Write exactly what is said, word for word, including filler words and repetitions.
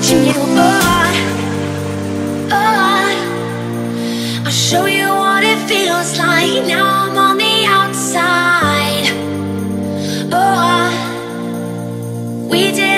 touching you. Oh, I, oh, I, I'll show you what it feels like. Now I'm on the outside. Oh, I, we did.